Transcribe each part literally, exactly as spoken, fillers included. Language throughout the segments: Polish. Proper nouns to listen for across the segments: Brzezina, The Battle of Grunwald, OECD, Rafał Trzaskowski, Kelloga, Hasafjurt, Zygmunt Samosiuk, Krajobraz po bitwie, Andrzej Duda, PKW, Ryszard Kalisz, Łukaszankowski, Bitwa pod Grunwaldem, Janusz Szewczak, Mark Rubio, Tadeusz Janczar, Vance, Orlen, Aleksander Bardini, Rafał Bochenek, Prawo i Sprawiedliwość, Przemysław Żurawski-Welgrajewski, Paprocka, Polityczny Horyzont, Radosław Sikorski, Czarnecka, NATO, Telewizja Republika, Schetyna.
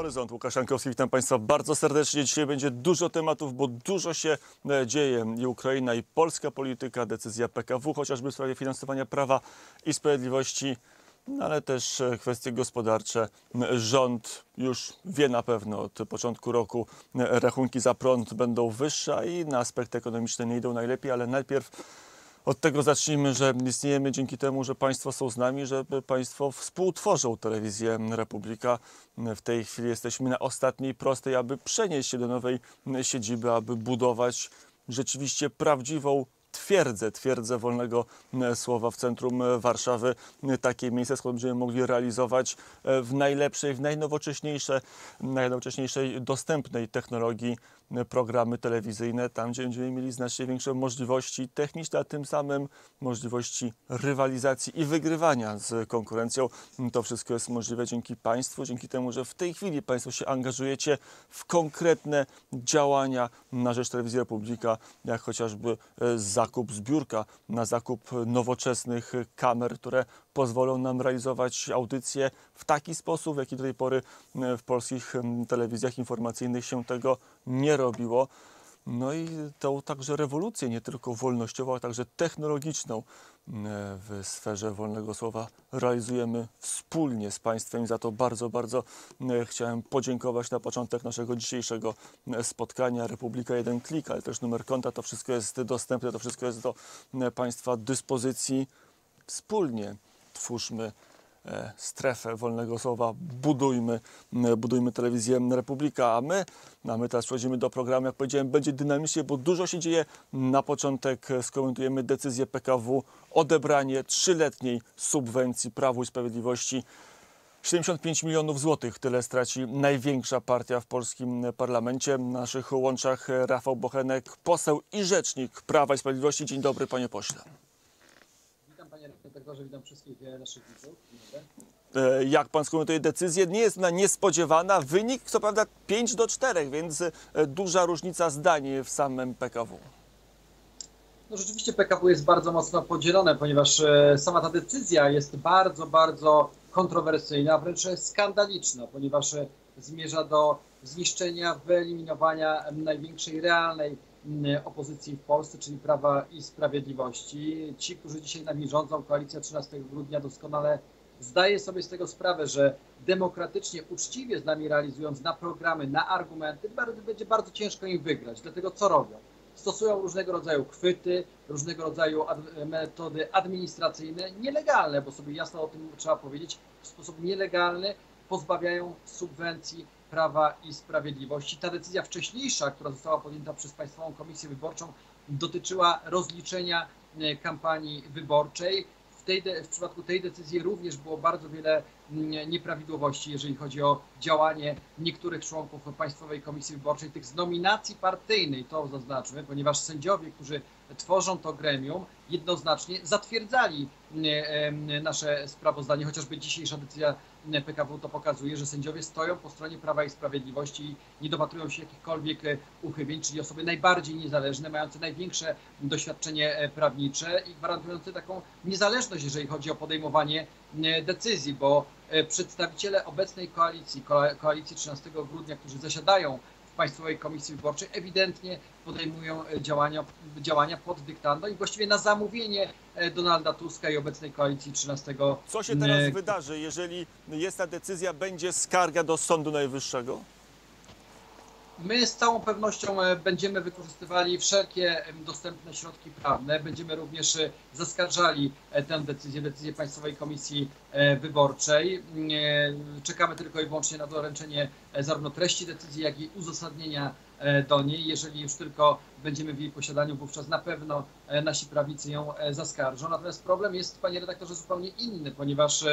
Horyzont. Łukaszankowski, witam Państwa bardzo serdecznie. Dzisiaj będzie dużo tematów, bo dużo się dzieje. I Ukraina, i polska polityka, decyzja P K W, chociażby w sprawie finansowania Prawa i Sprawiedliwości, no ale też kwestie gospodarcze. Rząd już wie na pewno od początku roku, rachunki za prąd będą wyższe i na aspekty ekonomiczne nie idą najlepiej, ale najpierw od tego zacznijmy, że istniejemy dzięki temu, że Państwo są z nami, że Państwo współtworzą Telewizję Republika. W tej chwili jesteśmy na ostatniej prostej, aby przenieść się do nowej siedziby, aby budować rzeczywiście prawdziwą twierdzę, twierdzę wolnego słowa w centrum Warszawy. Takie miejsce, skąd będziemy mogli realizować w najlepszej, w najnowocześniejszej, najnowocześniejszej dostępnej technologii programy telewizyjne. Tam, gdzie będziemy mieli znacznie większe możliwości techniczne, a tym samym możliwości rywalizacji i wygrywania z konkurencją. To wszystko jest możliwe dzięki Państwu, dzięki temu, że w tej chwili Państwo się angażujecie w konkretne działania na rzecz Telewizji Republika, jak chociażby za zakup zbiórka na zakup nowoczesnych kamer, które pozwolą nam realizować audycje w taki sposób, w jaki do tej pory w polskich telewizjach informacyjnych się tego nie robiło. No i tą także rewolucję, nie tylko wolnościową, ale także technologiczną w sferze wolnego słowa realizujemy wspólnie z Państwem. Za to bardzo, bardzo chciałem podziękować na początek naszego dzisiejszego spotkania. Republika jeden klik, ale też numer konta. To wszystko jest dostępne, to wszystko jest do Państwa dyspozycji. Wspólnie twórzmy strefę wolnego słowa, budujmy, budujmy Telewizję Republika, a my, a my teraz przechodzimy do programu, jak powiedziałem, będzie dynamicznie, bo dużo się dzieje. Na początek skomentujemy decyzję P K W, odebranie trzyletniej subwencji Prawu i Sprawiedliwości. siedemdziesiąt pięć milionów złotych, tyle straci największa partia w polskim parlamencie. Na naszych łączach Rafał Bochenek, poseł i rzecznik Prawa i Sprawiedliwości. Dzień dobry, panie pośle. Redaktorze, witam wszystkich naszych widzów. Jak pan skomentuje decyzję? Nie jest ona niespodziewana. Wynik co prawda pięć do czterech, więc duża różnica zdań w samym P K W. No rzeczywiście P K W jest bardzo mocno podzielone, ponieważ sama ta decyzja jest bardzo, bardzo kontrowersyjna, wręcz skandaliczna, ponieważ zmierza do zniszczenia, wyeliminowania największej realnej opozycji w Polsce, czyli Prawa i Sprawiedliwości. Ci, którzy dzisiaj nami rządzą, koalicja trzynastego grudnia doskonale zdaje sobie z tego sprawę, że demokratycznie, uczciwie z nami realizując na programy, na argumenty, będzie bardzo ciężko im wygrać. Dlatego co robią? Stosują różnego rodzaju chwyty, różnego rodzaju ad metody administracyjne, nielegalne, bo sobie jasno o tym trzeba powiedzieć, w sposób nielegalny pozbawiają subwencji Prawa i Sprawiedliwości. Ta decyzja wcześniejsza, która została podjęta przez Państwową Komisję Wyborczą, dotyczyła rozliczenia kampanii wyborczej. W, tej de, w przypadku tej decyzji również było bardzo wiele nieprawidłowości, jeżeli chodzi o działanie niektórych członków Państwowej Komisji Wyborczej, tych z nominacji partyjnej, to zaznaczmy, ponieważ sędziowie, którzy tworzą to gremium, jednoznacznie zatwierdzali nasze sprawozdanie, chociażby dzisiejsza decyzja P K W to pokazuje, że sędziowie stoją po stronie Prawa i Sprawiedliwości i nie dopatrują się jakichkolwiek uchybień, czyli osoby najbardziej niezależne, mające największe doświadczenie prawnicze i gwarantujące taką niezależność, jeżeli chodzi o podejmowanie decyzji, bo przedstawiciele obecnej koalicji, koalicji trzynastego grudnia, którzy zasiadają w Państwowej Komisji Wyborczej, ewidentnie podejmują działania, działania pod dyktando i właściwie na zamówienie Donalda Tuska i obecnej koalicji trzynastego grudnia. Co się teraz wydarzy, jeżeli jest ta decyzja, będzie skarga do Sądu Najwyższego? My z całą pewnością będziemy wykorzystywali wszelkie dostępne środki prawne. Będziemy również zaskarżali tę decyzję, decyzję Państwowej Komisji Wyborczej. Czekamy tylko i wyłącznie na doręczenie zarówno treści decyzji, jak i uzasadnienia do niej. Jeżeli już tylko będziemy w jej posiadaniu, wówczas na pewno nasi prawnicy ją zaskarżą. Natomiast problem jest, panie redaktorze, zupełnie inny, ponieważ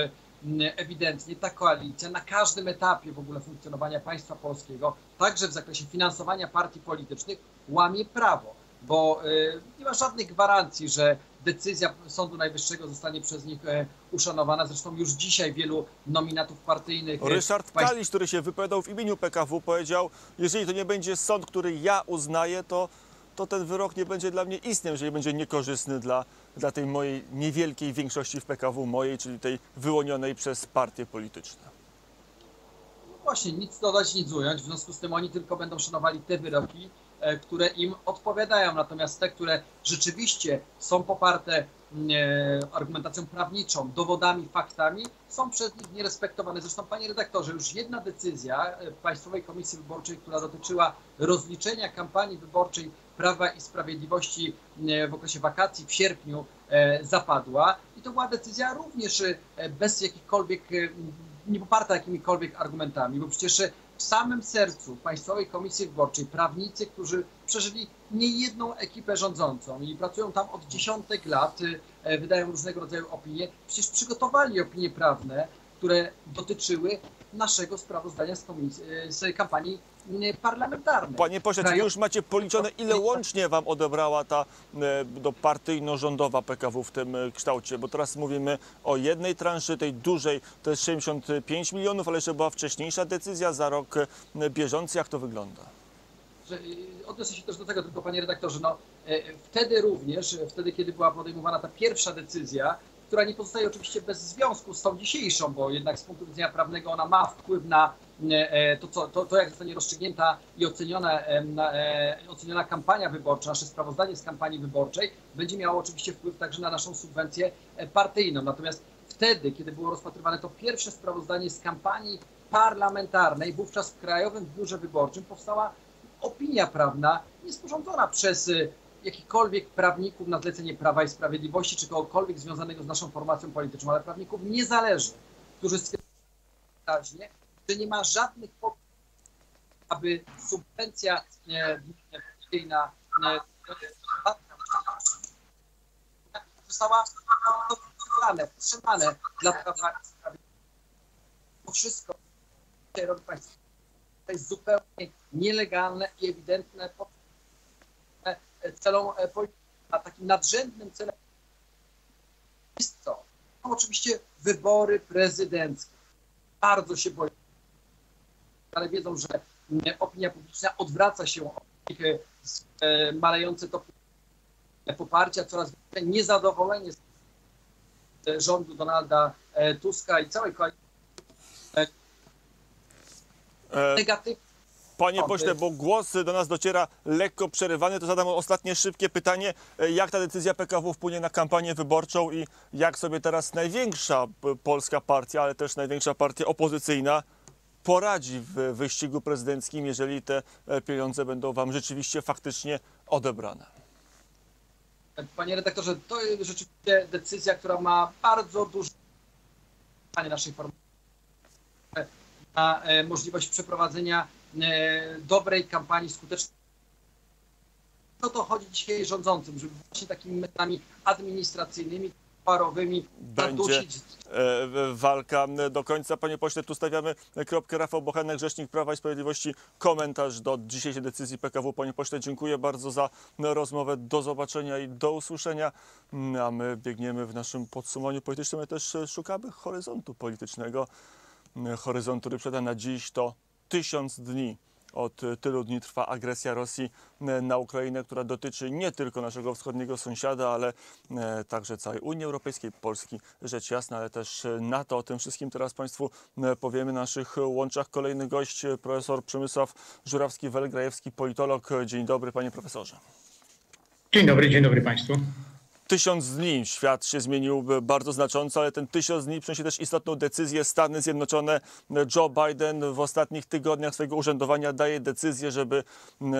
ewidentnie ta koalicja na każdym etapie w ogóle funkcjonowania państwa polskiego, także w zakresie finansowania partii politycznych, łamie prawo, bo nie ma żadnych gwarancji, że decyzja Sądu Najwyższego zostanie przez nich uszanowana. Zresztą już dzisiaj wielu nominatów partyjnych... Ryszard Kalisz, który się wypowiadał w imieniu P K W, powiedział, jeżeli to nie będzie sąd, który ja uznaję, to, to ten wyrok nie będzie dla mnie istniał, jeżeli będzie niekorzystny dla dla tej mojej niewielkiej większości w P K W, mojej, czyli tej wyłonionej przez partie polityczne. właśnie nic dodać, nic ująć, w związku z tym oni tylko będą szanowali te wyroki, które im odpowiadają, natomiast te, które rzeczywiście są poparte argumentacją prawniczą, dowodami, faktami, są przez nich nierespektowane. Zresztą, panie redaktorze, już jedna decyzja Państwowej Komisji Wyborczej, która dotyczyła rozliczenia kampanii wyborczej Prawa i Sprawiedliwości w okresie wakacji w sierpniu zapadła i to była decyzja również bez jakichkolwiek, nie poparta jakimikolwiek argumentami, bo przecież w samym sercu Państwowej Komisji Wyborczej prawnicy, którzy przeżyli niejedną ekipę rządzącą i pracują tam od dziesiątek lat, wydają różnego rodzaju opinie, przecież przygotowali opinie prawne, które dotyczyły naszego sprawozdania z, komisji, z kampanii parlamentarnej. Panie pośle, Krajów... czy już macie policzone, ile łącznie wam odebrała ta do partyjno-rządowa P K W w tym kształcie? Bo teraz mówimy o jednej transzy, tej dużej, to jest sześćdziesiąt pięć milionów, ale jeszcze była wcześniejsza decyzja za rok bieżący. Jak to wygląda? Odniosę się też do tego tylko, panie redaktorze, no wtedy również, wtedy kiedy była podejmowana ta pierwsza decyzja, która nie pozostaje oczywiście bez związku z tą dzisiejszą, bo jednak z punktu widzenia prawnego ona ma wpływ na to, co, to, to jak zostanie rozstrzygnięta i oceniona, oceniona kampania wyborcza, nasze sprawozdanie z kampanii wyborczej, będzie miało oczywiście wpływ także na naszą subwencję partyjną. Natomiast wtedy, kiedy było rozpatrywane to pierwsze sprawozdanie z kampanii parlamentarnej, wówczas w Krajowym Biurze Wyborczym powstała opinia prawna niesporządzona przez jakichkolwiek prawników na zlecenie Prawa i Sprawiedliwości, czy kogokolwiek związanego z naszą formacją polityczną, ale prawników niezależnych, którzy stwierdzili, że nie ma żadnych powodów, aby subwencja partyjna została wstrzymana dla Prawa i Sprawiedliwości. To wszystko, co robi państwo, to jest zupełnie nielegalne i ewidentne celom polityki, a takim nadrzędnym celem jest to. No, oczywiście wybory prezydenckie. Bardzo się boją, ale wiedzą, że opinia publiczna odwraca się od nich, malejące to poparcia, coraz większe niezadowolenie z rządu Donalda Tuska i całej koalicji negatywne. Panie pośle, bo głos do nas dociera lekko przerywany, to zadam ostatnie szybkie pytanie. Jak ta decyzja P K W wpłynie na kampanię wyborczą i jak sobie teraz największa polska partia, ale też największa partia opozycyjna poradzi w wyścigu prezydenckim, jeżeli te pieniądze będą wam rzeczywiście faktycznie odebrane? Panie redaktorze, to jest rzeczywiście decyzja, która ma bardzo duże znaczenie naszej formacji na możliwość przeprowadzenia dobrej kampanii skutecznej. No to chodzi dzisiaj rządzącym, żeby właśnie takimi metodami administracyjnymi, parowymi będzie walka do końca. Panie pośle, tu stawiamy kropkę. Rafał Bochenek, rzecznik Prawa i Sprawiedliwości. Komentarz do dzisiejszej decyzji P K W. Panie pośle, dziękuję bardzo za rozmowę. Do zobaczenia i do usłyszenia. A my biegniemy w naszym podsumowaniu politycznym, ale też szukamy horyzontu politycznego. Horyzont, który przed na dziś to tysiąc dni. Od tylu dni trwa agresja Rosji na Ukrainę, która dotyczy nie tylko naszego wschodniego sąsiada, ale także całej Unii Europejskiej, Polski, rzecz jasna, ale też NATO. O tym wszystkim teraz Państwu powiemy na naszych łączach. Kolejny gość, profesor Przemysław Żurawski-Welgrajewski, politolog. Dzień dobry, panie profesorze. Dzień dobry, dzień dobry Państwu. Tysiąc dni. Świat się zmienił bardzo znacząco, ale ten tysiąc dni przynosi też istotną decyzję. Stany Zjednoczone, Joe Biden w ostatnich tygodniach swojego urzędowania daje decyzję, żeby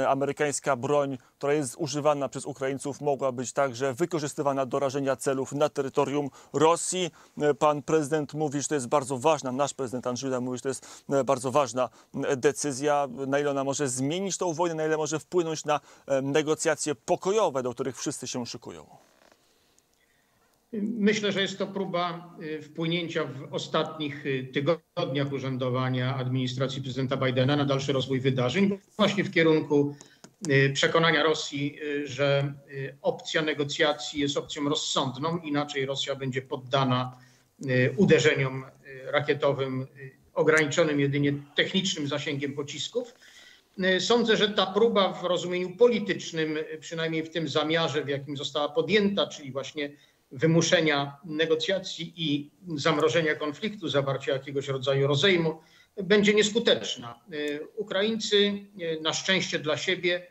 amerykańska broń, która jest używana przez Ukraińców, mogła być także wykorzystywana do rażenia celów na terytorium Rosji. Pan prezydent mówi, że to jest bardzo ważna, nasz prezydent Andrzej Duda mówi, że to jest bardzo ważna decyzja. Na ile ona może zmienić tą wojnę, na ile może wpłynąć na negocjacje pokojowe, do których wszyscy się szykują. Myślę, że jest to próba wpłynięcia w ostatnich tygodniach urzędowania administracji prezydenta Bidena na dalszy rozwój wydarzeń, właśnie w kierunku przekonania Rosji, że opcja negocjacji jest opcją rozsądną, inaczej Rosja będzie poddana uderzeniom rakietowym ograniczonym jedynie technicznym zasięgiem pocisków. Sądzę, że ta próba w rozumieniu politycznym, przynajmniej w tym zamiarze, w jakim została podjęta, czyli właśnie wymuszenia negocjacji i zamrożenia konfliktu, zawarcia jakiegoś rodzaju rozejmu będzie nieskuteczna. Ukraińcy na szczęście dla siebie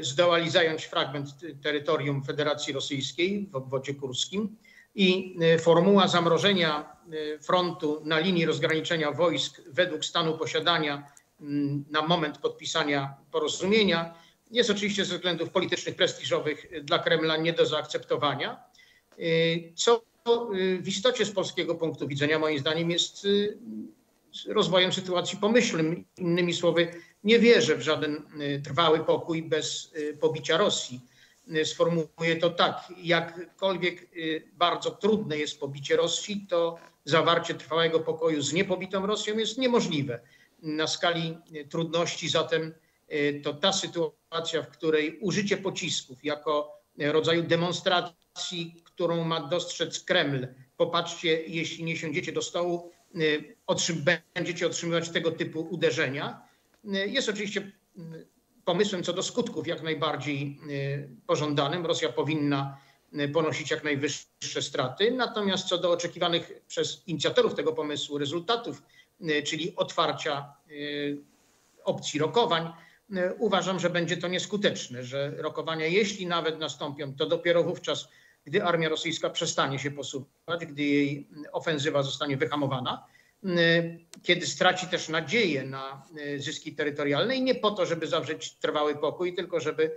zdołali zająć fragment terytorium Federacji Rosyjskiej w obwodzie kurskim i formuła zamrożenia frontu na linii rozgraniczenia wojsk według stanu posiadania na moment podpisania porozumienia jest oczywiście ze względów politycznych, prestiżowych dla Kremla nie do zaakceptowania, co w istocie z polskiego punktu widzenia moim zdaniem jest rozwojem sytuacji pomyślnym. Innymi słowy, nie wierzę w żaden trwały pokój bez pobicia Rosji. Sformułuję to tak, jakkolwiek bardzo trudne jest pobicie Rosji, to zawarcie trwałego pokoju z niepobitą Rosją jest niemożliwe. Na skali trudności zatem to ta sytuacja, w której użycie pocisków jako rodzaju demonstracji, którą ma dostrzec Kreml, popatrzcie, jeśli nie siądziecie do stołu, Otrzym, będziecie otrzymywać tego typu uderzenia. Jest oczywiście pomysłem co do skutków jak najbardziej pożądanym. Rosja powinna ponosić jak najwyższe straty. Natomiast co do oczekiwanych przez inicjatorów tego pomysłu rezultatów, czyli otwarcia opcji rokowań, uważam, że będzie to nieskuteczne, że rokowania, jeśli nawet nastąpią, to dopiero wówczas, gdy armia rosyjska przestanie się posuwać, gdy jej ofensywa zostanie wyhamowana, kiedy straci też nadzieję na zyski terytorialne i nie po to, żeby zawrzeć trwały pokój, tylko żeby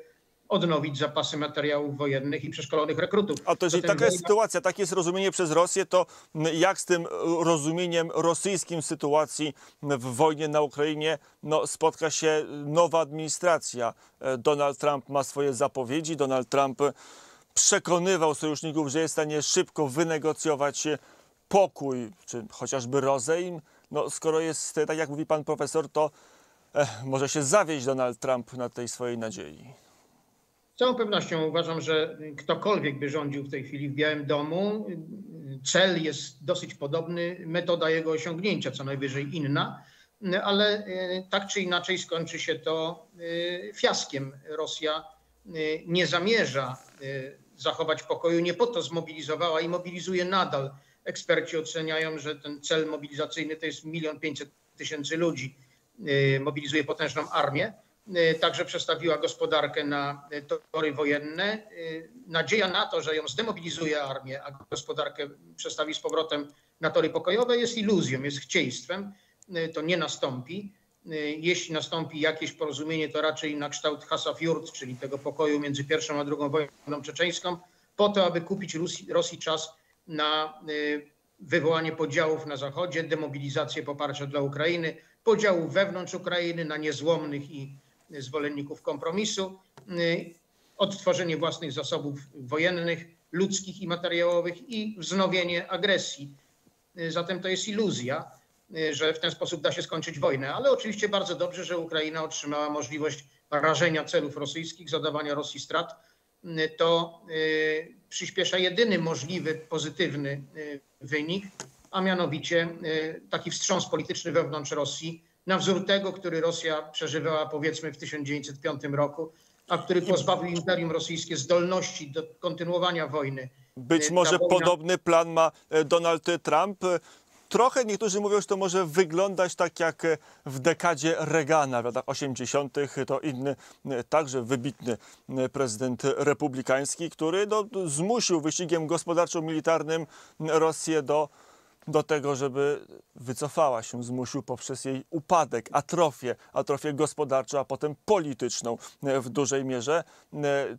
odnowić zapasy materiałów wojennych i przeszkolonych rekrutów. A to jeżeli taka jest sytuacja, takie jest rozumienie przez Rosję, to jak z tym rozumieniem rosyjskim sytuacji w wojnie na Ukrainie no, spotka się nowa administracja? Donald Trump ma swoje zapowiedzi, Donald Trump przekonywał sojuszników, że jest w stanie szybko wynegocjować pokój, czy chociażby rozejm. No, skoro jest, tak jak mówi pan profesor, to eh, może się zawieść Donald Trump na tej swojej nadziei. Z całą pewnością uważam, że ktokolwiek by rządził w tej chwili w Białym Domu, cel jest dosyć podobny, metoda jego osiągnięcia co najwyżej inna, ale tak czy inaczej skończy się to fiaskiem. Rosja nie zamierza zachować pokoju, nie po to zmobilizowała i mobilizuje nadal. Eksperci oceniają, że ten cel mobilizacyjny to jest milion pięćset tysięcy ludzi. Mobilizuje potężną armię. Także przestawiła gospodarkę na tory wojenne. Nadzieja na to, że ją zdemobilizuje armię, a gospodarkę przestawi z powrotem na tory pokojowe, jest iluzją, jest chcieństwem. To nie nastąpi. Jeśli nastąpi jakieś porozumienie, to raczej na kształt Hasafjurt, czyli tego pokoju między pierwszą a drugą wojną czeczeńską, po to, aby kupić Rosji czas na wywołanie podziałów na Zachodzie, demobilizację poparcia dla Ukrainy, podziałów wewnątrz Ukrainy na niezłomnych i zwolenników kompromisu, odtworzenie własnych zasobów wojennych, ludzkich i materiałowych i wznowienie agresji. Zatem to jest iluzja, że w ten sposób da się skończyć wojnę. Ale oczywiście bardzo dobrze, że Ukraina otrzymała możliwość rażenia celów rosyjskich, zadawania Rosji strat. To y, przyspiesza jedyny możliwy pozytywny y, wynik, a mianowicie y, taki wstrząs polityczny wewnątrz Rosji, na wzór tego, który Rosja przeżywała powiedzmy w tysiąc dziewięćset piątym roku, a który pozbawił Imperium Rosyjskie zdolności do kontynuowania wojny. Być może wojna... podobny plan ma Donald Trump. Trochę niektórzy mówią, że to może wyglądać tak jak w dekadzie Reagana w latach osiemdziesiątych. To inny, także wybitny prezydent republikański, który no, zmusił wyścigiem gospodarczo-militarnym Rosję do, do tego, żeby wycofała się. Zmusił poprzez jej upadek, atrofię, atrofię gospodarczą, a potem polityczną w dużej mierze.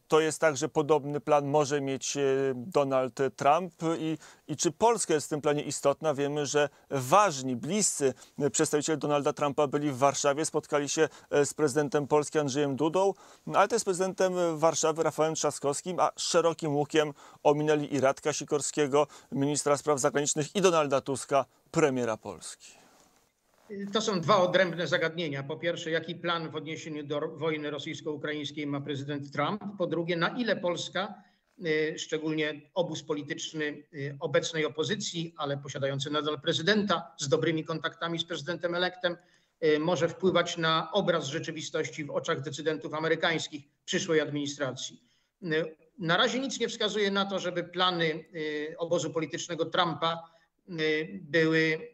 To jest tak, że podobny plan może mieć Donald Trump i I czy Polska jest w tym planie istotna? Wiemy, że ważni, bliscy przedstawiciele Donalda Trumpa byli w Warszawie, spotkali się z prezydentem Polski Andrzejem Dudą, ale też z prezydentem Warszawy Rafałem Trzaskowskim, a szerokim łukiem ominęli i Radka Sikorskiego, ministra spraw zagranicznych, i Donalda Tuska, premiera Polski. To są dwa odrębne zagadnienia. Po pierwsze, jaki plan w odniesieniu do wojny rosyjsko-ukraińskiej ma prezydent Trump? Po drugie, na ile Polska, szczególnie obóz polityczny obecnej opozycji, ale posiadający nadal prezydenta, z dobrymi kontaktami z prezydentem elektem, może wpływać na obraz rzeczywistości w oczach decydentów amerykańskich przyszłej administracji. Na razie nic nie wskazuje na to, żeby plany obozu politycznego Trumpa były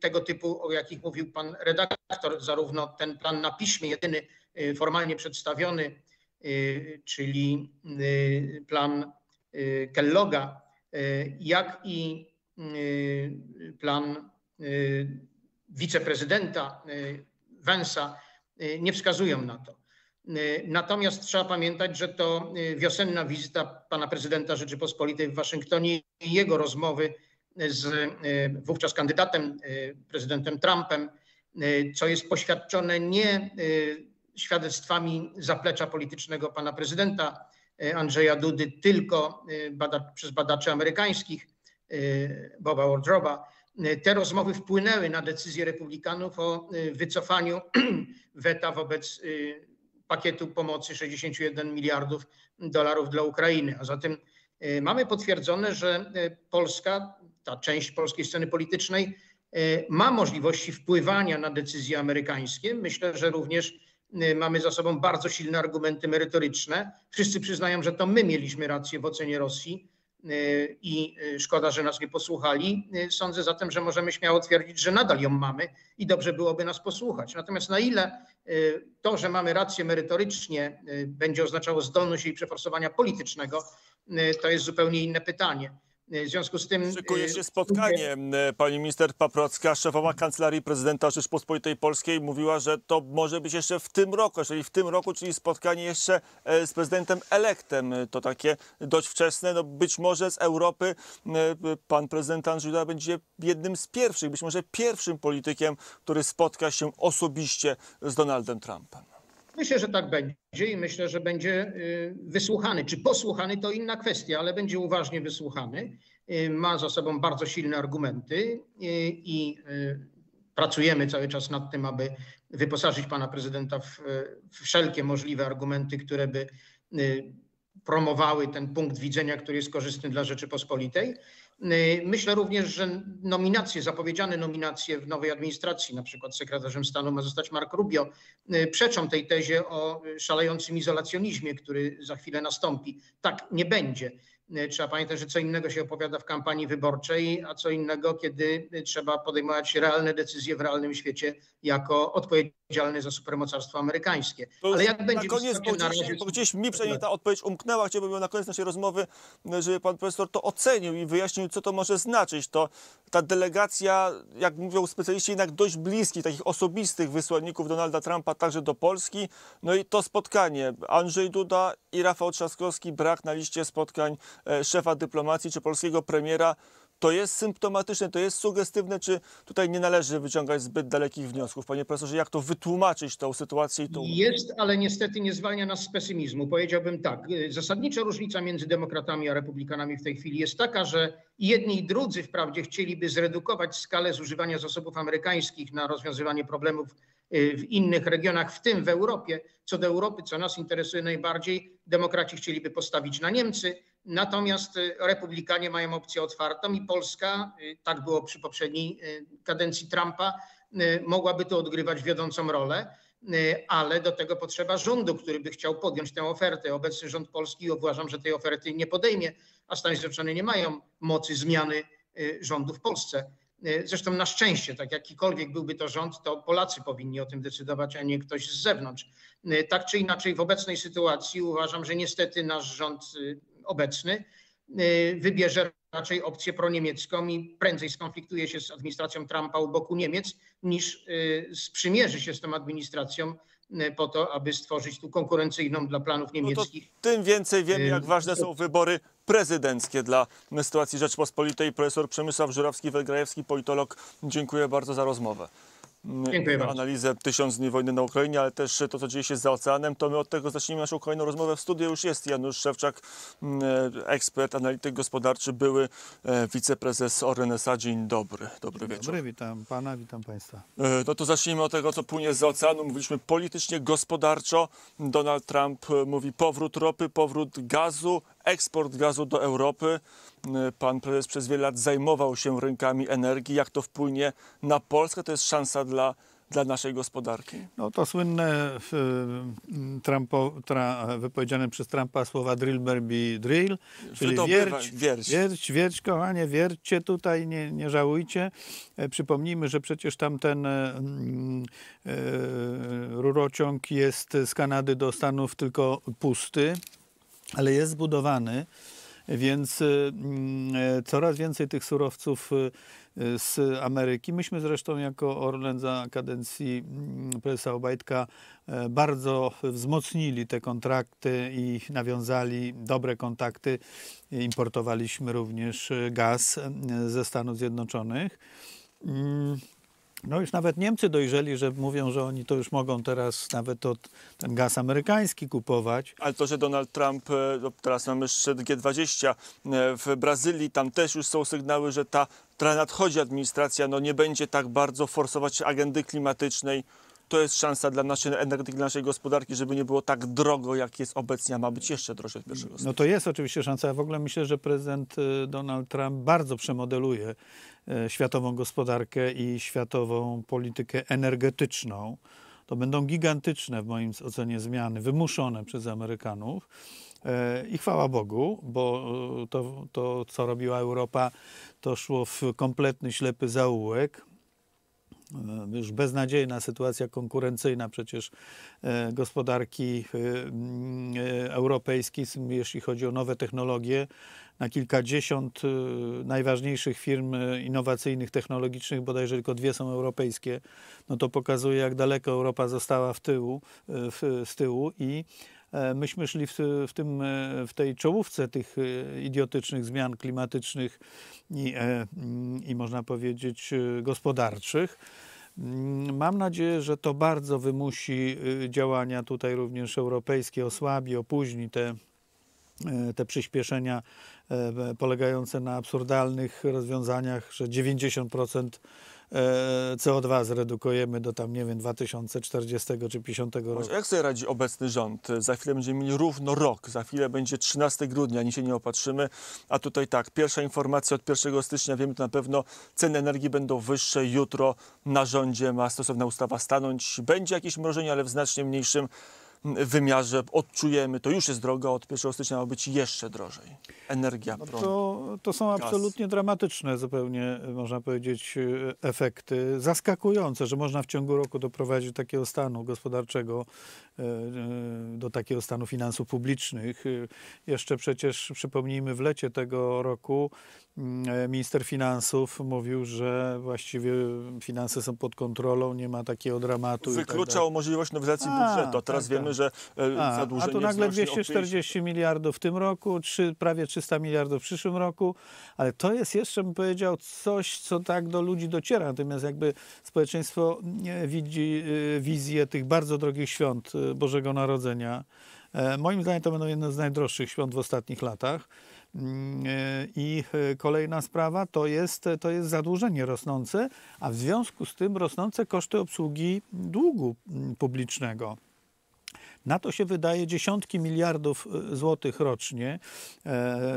tego typu, o jakich mówił pan redaktor, zarówno ten plan na piśmie, jedyny formalnie przedstawiony, czyli plan Kelloga, jak i plan wiceprezydenta Vance'a nie wskazują na to. Natomiast trzeba pamiętać, że to wiosenna wizyta pana prezydenta Rzeczypospolitej w Waszyngtonie i jego rozmowy z wówczas kandydatem, prezydentem Trumpem, co jest poświadczone nie świadectwami zaplecza politycznego pana prezydenta Andrzeja Dudy, tylko bada, przez badaczy amerykańskich, Boba Woodwarda. Te rozmowy wpłynęły na decyzję Republikanów o wycofaniu weta wobec pakietu pomocy sześćdziesięciu jeden miliardów dolarów dla Ukrainy. A zatem mamy potwierdzone, że Polska, ta część polskiej sceny politycznej ma możliwości wpływania na decyzje amerykańskie. Myślę, że również mamy za sobą bardzo silne argumenty merytoryczne. Wszyscy przyznają, że to my mieliśmy rację w ocenie Rosji i szkoda, że nas nie posłuchali. Sądzę zatem, że możemy śmiało twierdzić, że nadal ją mamy i dobrze byłoby nas posłuchać. Natomiast na ile to, że mamy rację merytorycznie, będzie oznaczało zdolność jej przeforsowania politycznego, to jest zupełnie inne pytanie. W związku z tym... Szykuje się spotkanie. Pani minister Paprocka, szefowa Kancelarii Prezydenta Rzeczypospolitej Polskiej, mówiła, że to może być jeszcze w tym roku, jeżeli w tym roku, czyli spotkanie jeszcze z prezydentem elektem. To takie dość wczesne. No być może z Europy pan prezydent Andrzej Duda będzie jednym z pierwszych, być może pierwszym politykiem, który spotka się osobiście z Donaldem Trumpem. Myślę, że tak będzie i myślę, że będzie wysłuchany. Czy posłuchany, to inna kwestia, ale będzie uważnie wysłuchany. Ma za sobą bardzo silne argumenty i pracujemy cały czas nad tym, aby wyposażyć pana prezydenta w wszelkie możliwe argumenty, które by promowały ten punkt widzenia, który jest korzystny dla Rzeczypospolitej. Myślę również, że nominacje, zapowiedziane nominacje w nowej administracji, na przykład sekretarzem stanu ma zostać Mark Rubio, przeczą tej tezie o szalejącym izolacjonizmie, który za chwilę nastąpi. Tak nie będzie. Trzeba pamiętać, że co innego się opowiada w kampanii wyborczej, a co innego, kiedy trzeba podejmować realne decyzje w realnym świecie jako odpowiedzialny za supermocarstwo amerykańskie. Ale jak będzie... Na koniec, bo gdzieś, bo gdzieś mi przynajmniej ta odpowiedź umknęła, chciałbym na koniec naszej rozmowy, żeby pan profesor to ocenił i wyjaśnił, co to może znaczyć. To ta delegacja, jak mówią specjaliści, jednak dość bliskich, takich osobistych wysłanników Donalda Trumpa także do Polski. No i to spotkanie. Andrzej Duda i Rafał Trzaskowski, brak na liście spotkań szefa dyplomacji czy polskiego premiera. To jest symptomatyczne, to jest sugestywne, czy tutaj nie należy wyciągać zbyt dalekich wniosków? Panie profesorze, jak to wytłumaczyć, tą sytuację? Tą... Jest, ale niestety nie zwalnia nas z pesymizmu. Powiedziałbym tak, zasadnicza różnica między demokratami a republikanami w tej chwili jest taka, że jedni i drudzy wprawdzie chcieliby zredukować skalę zużywania zasobów amerykańskich na rozwiązywanie problemów w innych regionach, w tym w Europie. Co do Europy, co nas interesuje najbardziej, demokraci chcieliby postawić na Niemcy, natomiast republikanie mają opcję otwartą i Polska, tak było przy poprzedniej kadencji Trumpa, mogłaby tu odgrywać wiodącą rolę, ale do tego potrzeba rządu, który by chciał podjąć tę ofertę. Obecny rząd polski, uważam, że tej oferty nie podejmie, a Stany Zjednoczone nie mają mocy zmiany rządu w Polsce. Zresztą na szczęście, tak jakikolwiek byłby to rząd, to Polacy powinni o tym decydować, a nie ktoś z zewnątrz. Tak czy inaczej w obecnej sytuacji uważam, że niestety nasz rząd obecny wybierze raczej opcję proniemiecką i prędzej skonfliktuje się z administracją Trumpa u boku Niemiec, niż sprzymierzy się z tą administracją po to, aby stworzyć tu konkurencyjną dla planów niemieckich. No to tym więcej wiemy, jak ważne są wybory prezydenckie dla sytuacji Rzeczpospolitej. Profesor Przemysław Żurawski-Welgrajewski, politolog, dziękuję bardzo za rozmowę. Dziękuję bardzo. Analizę tysiąc dni wojny na Ukrainie, ale też to, co dzieje się za oceanem, to my od tego zaczniemy naszą kolejną rozmowę. W studiu już jest Janusz Szewczak, ekspert, analityk gospodarczy, były wiceprezes ORNES-a. Dzień dobry, dobry Dzień wieczór. Dobry, witam pana, witam państwa. No to zacznijmy od tego, co płynie z oceanu. Mówiliśmy politycznie, gospodarczo. Donald Trump mówi powrót ropy, powrót gazu, eksport gazu do Europy. Pan prezes przez wiele lat zajmował się rynkami energii. Jak to wpłynie na Polskę? To jest szansa dla dla naszej gospodarki? No to słynne Trumpo, tra, wypowiedziane przez Trumpa słowa drill, baby, drill, czyli wierć, wierć, wierć, wierć, kochanie, wierćcie tutaj, nie, nie żałujcie. Przypomnijmy, że przecież tamten mm, e, rurociąg jest z Kanady do Stanów tylko pusty, ale jest zbudowany, więc mm, coraz więcej tych surowców z Ameryki. Myśmy zresztą jako Orlen za kadencji prezesa Obajtka bardzo wzmocnili te kontrakty i nawiązali dobre kontakty. Importowaliśmy również gaz ze Stanów Zjednoczonych. No już nawet Niemcy dojrzeli, że mówią, że oni to już mogą teraz nawet od ten gaz amerykański kupować. Ale to, że Donald Trump, teraz mamy szczyt G dwadzieścia, w Brazylii tam też już są sygnały, że ta, która nadchodzi administracja, no nie będzie tak bardzo forsować agendy klimatycznej. To jest szansa dla naszej energetyki, dla naszej gospodarki, żeby nie było tak drogo, jak jest obecnie, a ma być jeszcze drożej od pierwszego stycznia. No to jest oczywiście szansa. Ja w ogóle myślę, że prezydent Donald Trump bardzo przemodeluje światową gospodarkę i światową politykę energetyczną. To będą gigantyczne w moim ocenie zmiany, wymuszone przez Amerykanów. I chwała Bogu, bo to, to co robiła Europa, to szło w kompletny ślepy zaułek. Już beznadziejna sytuacja konkurencyjna przecież gospodarki europejskiej, jeśli chodzi o nowe technologie. Na kilkadziesiąt najważniejszych firm innowacyjnych, technologicznych, bodajże tylko dwie są europejskie. No to pokazuje, jak daleko Europa została w tyłu, w, z tyłu i myśmy szli w, w, tym, w tej czołówce tych idiotycznych zmian klimatycznych i, i można powiedzieć gospodarczych. Mam nadzieję, że to bardzo wymusi działania tutaj również europejskie, osłabi, opóźni te, te przyspieszenia polegające na absurdalnych rozwiązaniach, że dziewięćdziesiąt procent C O dwa zredukujemy do tam, nie wiem, dwa tysiące czterdziestego czy pięćdziesiątego roku. Jak sobie radzi obecny rząd? Za chwilę będziemy mieli równo rok, za chwilę będzie trzynastego grudnia, ani się nie opatrzymy. A tutaj tak, pierwsza informacja od pierwszego stycznia, wiemy to na pewno, ceny energii będą wyższe. Jutro na rządzie ma stosowna ustawa stanąć. Będzie jakieś mrożenie, ale w znacznie mniejszym wymiarze odczujemy, to już jest drogo, od pierwszego stycznia ma być jeszcze drożej. Energia, prąd, no to, to są gaz. Absolutnie dramatyczne zupełnie, można powiedzieć, efekty. Zaskakujące, że można w ciągu roku doprowadzić do takiego stanu gospodarczego, do takiego stanu finansów publicznych. Jeszcze przecież, przypomnijmy, w lecie tego roku minister finansów mówił, że właściwie finanse są pod kontrolą, nie ma takiego dramatu. Wykluczał możliwość nowelizacji budżetu, a teraz tak, wiemy, że a, zadłużenie... A tu nagle dwieście czterdzieści miliardów w tym roku, prawie trzysta miliardów w przyszłym roku, ale to jest jeszcze, bym powiedział, coś, co tak do ludzi dociera. Natomiast jakby społeczeństwo widzi wizję tych bardzo drogich świąt Bożego Narodzenia. Moim zdaniem to będą jedne z najdroższych świąt w ostatnich latach. I kolejna sprawa to jest, to jest zadłużenie rosnące, a w związku z tym rosnące koszty obsługi długu publicznego. Na to się wydaje dziesiątki miliardów złotych rocznie.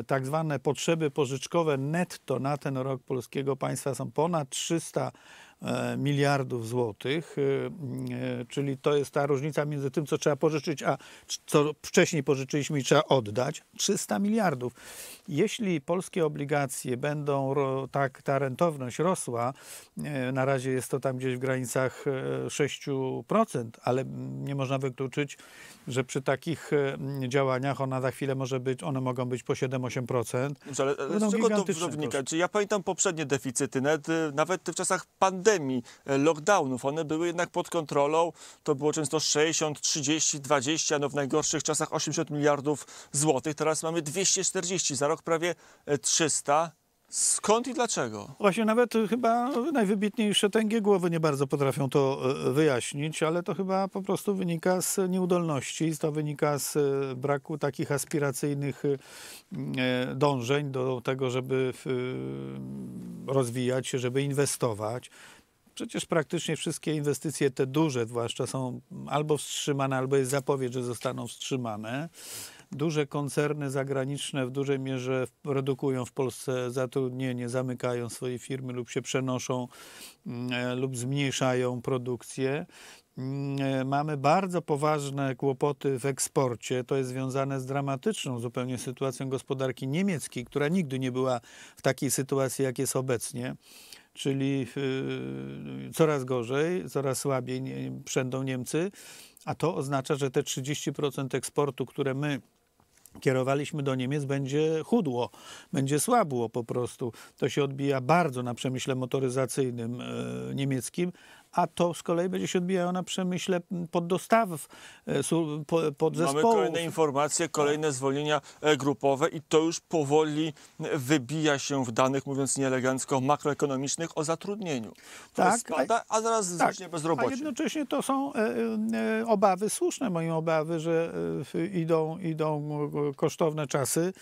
Tak zwane potrzeby pożyczkowe netto na ten rok polskiego państwa są ponad trzysta miliardów złotych, czyli to jest ta różnica między tym, co trzeba pożyczyć, a co wcześniej pożyczyliśmy i trzeba oddać, trzysta miliardów. Jeśli polskie obligacje będą, tak ta rentowność rosła, na razie jest to tam gdzieś w granicach sześciu procent, ale nie można wykluczyć, że przy takich działaniach ona za chwilę może być, one mogą być po siedem do ośmiu procent. Ale, ale z czego to wynika? Czy ja pamiętam poprzednie deficyty, nawet, nawet w czasach pandemii, lockdownów. One były jednak pod kontrolą. To było często sześćdziesiąt, trzydzieści, dwadzieścia, no w najgorszych czasach osiemdziesiąt miliardów złotych. Teraz mamy dwieście czterdzieści, za rok prawie trzysta. Skąd i dlaczego? Właśnie nawet chyba najwybitniejsze tęgie głowy nie bardzo potrafią to wyjaśnić, ale to chyba po prostu wynika z nieudolności, to wynika z braku takich aspiracyjnych dążeń do tego, żeby rozwijać się, żeby inwestować. Przecież praktycznie wszystkie inwestycje, te duże zwłaszcza, są albo wstrzymane, albo jest zapowiedź, że zostaną wstrzymane. duże koncerny zagraniczne w dużej mierze redukują w Polsce zatrudnienie, zamykają swoje firmy lub się przenoszą lub zmniejszają produkcję. Mamy bardzo poważne kłopoty w eksporcie. To jest związane z dramatyczną zupełnie sytuacją gospodarki niemieckiej, która nigdy nie była w takiej sytuacji, jak jest obecnie. Czyli coraz gorzej, coraz słabiej przędą Niemcy, a to oznacza, że te trzydzieści procent eksportu, które my kierowaliśmy do Niemiec, będzie chudło, będzie słabło po prostu. To się odbija bardzo na przemyśle motoryzacyjnym niemieckim, a to z kolei będzie się odbijało na przemyśle poddostaw, podzespołów. Mamy kolejne informacje, kolejne zwolnienia grupowe i to już powoli wybija się w danych, mówiąc nieelegancko, makroekonomicznych o zatrudnieniu. To tak, spada, a zaraz zwiśnie bezrobocie. A jednocześnie to są obawy, słuszne moje obawy, że idą, idą kosztowne czasy,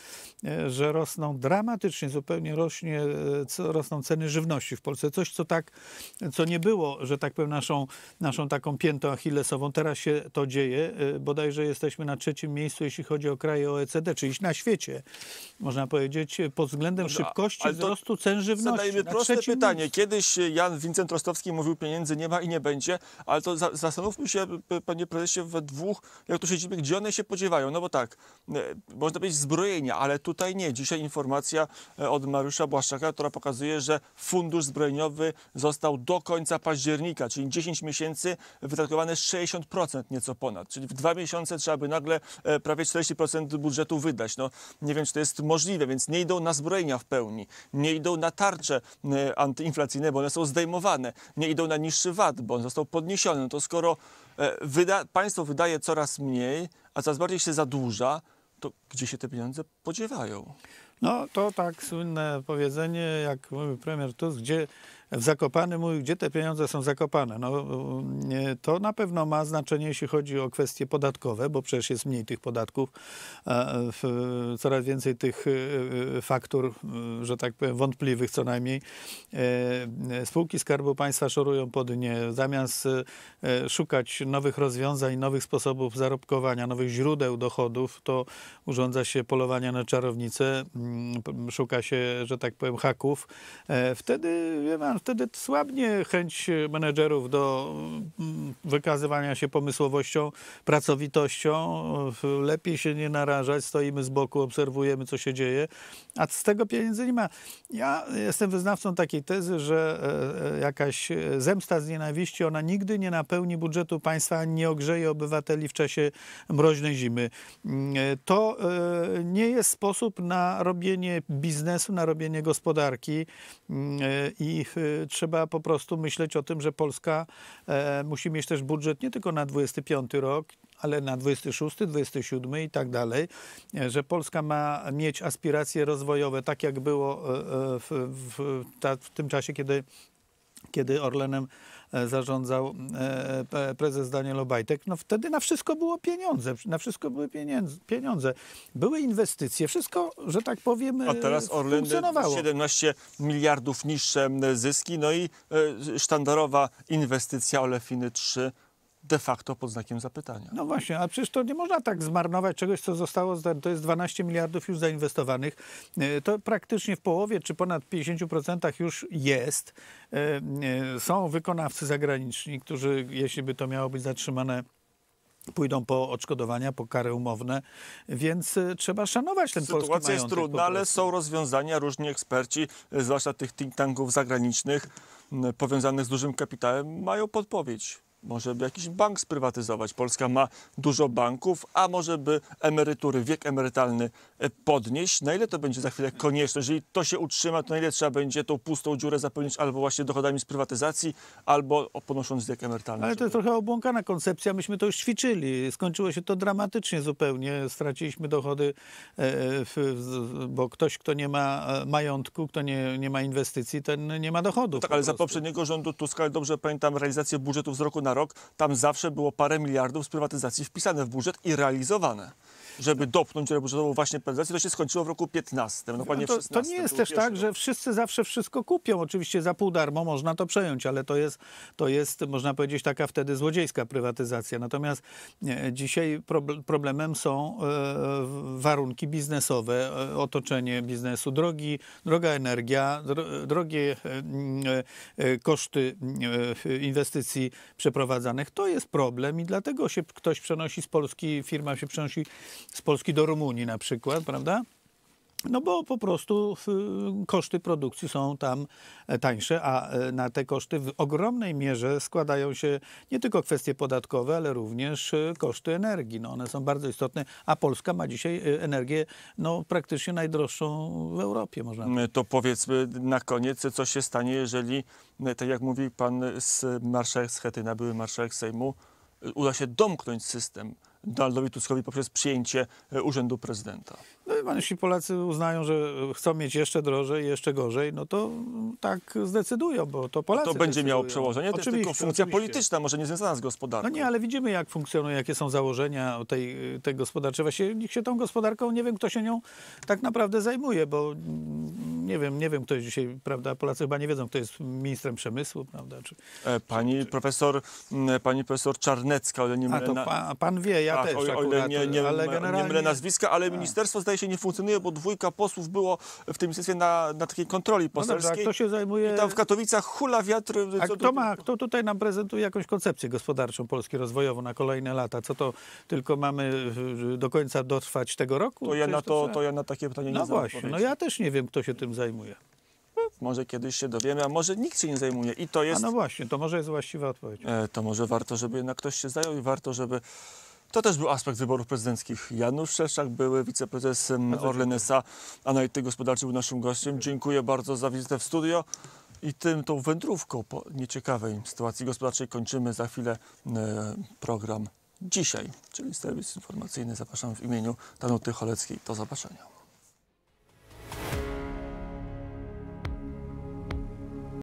że rosną dramatycznie, zupełnie rośnie, rosną ceny żywności w Polsce. Coś, co tak, co nie było, że tak powiem, naszą, naszą taką piętą achillesową. Teraz się to dzieje. Bodajże jesteśmy na trzecim miejscu, jeśli chodzi o kraje O E C D, czyli na świecie, można powiedzieć, pod względem szybkości wzrostu cen żywności. Zadajmy proste pytanie. Miejscu. Kiedyś Jan Wincent Rostowski mówił, pieniędzy nie ma i nie będzie, ale to za, zastanówmy się, panie prezesie, we dwóch, jak tu siedzimy, gdzie one się podziewają. No bo tak, można powiedzieć zbrojenia, ale tutaj nie. Dzisiaj informacja od Mariusza Błaszczaka, która pokazuje, że fundusz zbrojeniowy został do końca października, czyli dziesięć miesięcy wydatkowane sześćdziesiąt procent, nieco ponad. Czyli w dwa miesiące trzeba by nagle prawie czterdzieści procent budżetu wydać. No, nie wiem, czy to jest możliwe, więc nie idą na zbrojenia w pełni, nie idą na tarcze antyinflacyjne, bo one są zdejmowane, nie idą na niższy V A T, bo on został podniesiony. No to skoro wyda państwo wydaje coraz mniej, a coraz bardziej się zadłuża, to gdzie się te pieniądze podziewają? No to tak słynne powiedzenie, jak mówił premier Tusk, gdzie w Zakopanem mówił, gdzie te pieniądze są zakopane. No, to na pewno ma znaczenie, jeśli chodzi o kwestie podatkowe, bo przecież jest mniej tych podatków, coraz więcej tych faktur, że tak powiem, wątpliwych co najmniej. Spółki Skarbu Państwa szorują po dnie. Zamiast szukać nowych rozwiązań, nowych sposobów zarobkowania, nowych źródeł dochodów, to urządza się polowania na czarownicę, szuka się, że tak powiem, haków. Wtedy, wie pan, wtedy słabnie chęć menedżerów do wykazywania się pomysłowością, pracowitością. Lepiej się nie narażać, stoimy z boku, obserwujemy, co się dzieje, a z tego pieniędzy nie ma. Ja jestem wyznawcą takiej tezy, że jakaś zemsta z nienawiści, ona nigdy nie napełni budżetu państwa, ani nie ogrzeje obywateli w czasie mroźnej zimy. To nie jest sposób na robienie biznesu, na robienie gospodarki i trzeba po prostu myśleć o tym, że Polska musi mieć też budżet nie tylko na dwudziesty piąty rok, ale na dwudziesty szósty, dwudziesty siódmy i tak dalej, że Polska ma mieć aspiracje rozwojowe, tak jak było w, w, w tym czasie, kiedy, kiedy Orlenem zarządzał prezes Daniel Obajtek, no wtedy na wszystko było pieniądze, na wszystko były pieniądze. Były inwestycje, wszystko, że tak powiem, a teraz Orlen siedemnaście miliardów niższe zyski, no i sztandarowa inwestycja Olefiny trzy de facto pod znakiem zapytania. No właśnie, a przecież to nie można tak zmarnować czegoś, co zostało, to jest dwanaście miliardów już zainwestowanych. To praktycznie w połowie, czy ponad pięćdziesiąt procent już jest. Są wykonawcy zagraniczni, którzy, jeśli by to miało być zatrzymane, pójdą po odszkodowania, po kary umowne, więc trzeba szanować ten polski majątek. Sytuacja jest trudna, ale są rozwiązania, różni eksperci, zwłaszcza tych think tanków zagranicznych powiązanych z dużym kapitałem, mają podpowiedź. Może by jakiś bank sprywatyzować. Polska ma dużo banków, a może by emerytury, wiek emerytalny podnieść. Na ile to będzie za chwilę konieczne? Jeżeli to się utrzyma, to na ile trzeba będzie tą pustą dziurę zapełnić albo właśnie dochodami z prywatyzacji, albo ponosząc wiek emerytalny. Ale to jest trochę obłąkana koncepcja. Myśmy to już ćwiczyli. Skończyło się to dramatycznie zupełnie. Straciliśmy dochody, bo ktoś, kto nie ma majątku, kto nie, nie ma inwestycji, ten nie ma dochodów. No tak, ale za poprzedniego rządu Tuska, dobrze pamiętam, realizację budżetu z roku na rok, tam zawsze było parę miliardów z prywatyzacji wpisane w budżet i realizowane. żeby dopnąć do budżetu właśnie prezydencję, to się skończyło w roku piętnastym. No, panie, to, to nie jest też pierwszy. Tak, że wszyscy zawsze wszystko kupią. Oczywiście za pół darmo można to przejąć, ale to jest, to jest można powiedzieć, taka wtedy złodziejska prywatyzacja. Natomiast dzisiaj problemem są warunki biznesowe, otoczenie biznesu, drogi, droga energia, drogie koszty inwestycji przeprowadzanych. To jest problem i dlatego się ktoś przenosi z Polski, firma się przenosi z Polski do Rumunii na przykład, prawda? No bo po prostu koszty produkcji są tam tańsze, a na te koszty w ogromnej mierze składają się nie tylko kwestie podatkowe, ale również koszty energii. No one są bardzo istotne, a Polska ma dzisiaj energię no, praktycznie najdroższą w Europie. Można powiedzieć. To powiedzmy na koniec, co się stanie, jeżeli, tak jak mówi pan marszałek Schetyna, były marszałek Sejmu, uda się domknąć system Donaldowi Tuskowi poprzez przyjęcie urzędu prezydenta. No i jeśli Polacy uznają, że chcą mieć jeszcze drożej, jeszcze gorzej, no to tak zdecydują, bo to Polacy To będzie decydują. Miało przełożenie, to jest tylko funkcja oczywiście. Polityczna, może nie związana z gospodarką. No nie, ale widzimy jak funkcjonują, jakie są założenia tej, tej gospodarczej. Właściwie nikt się tą gospodarką, nie wiem kto się nią tak naprawdę zajmuje, bo nie wiem, nie wiem kto jest dzisiaj, prawda, Polacy chyba nie wiedzą kto jest ministrem przemysłu, prawda. Czy, pani, czy, czy... Profesor, pani profesor Czarnecka, ale nie mylę. A to pa, pan wie, ja Ja też, o ile nie, nie, ale generalnie... nie mylę nazwiska, ale ministerstwo zdaje się nie funkcjonuje, bo dwójka posłów było w tym ministerstwie na, na takiej kontroli poselskiej. No dobrze, a kto się zajmuje... I tam w Katowicach hula wiatr... A kto, ma, kto tutaj nam prezentuje jakąś koncepcję gospodarczą Polski rozwojową na kolejne lata? Co to tylko mamy do końca dotrwać tego roku? To ja, na, to, to ja na takie pytanie nie znam. No właśnie, no ja też nie wiem, kto się tym zajmuje. Może kiedyś się dowiemy, a może nikt się nie zajmuje. I to jest... A no właśnie, to może jest właściwa odpowiedź. E, to może warto, żeby jednak ktoś się zajął i warto, żeby... To też był aspekt wyborów prezydenckich. Janusz Szewczak, były wiceprezes Orlen S A, analityk gospodarczy, był naszym gościem. Dziękuję bardzo za wizytę w studio. I tym tą wędrówką po nieciekawej sytuacji gospodarczej kończymy za chwilę program Dzisiaj, czyli serwis informacyjny. Zapraszam w imieniu Danuty Choleckiej. Do zobaczenia.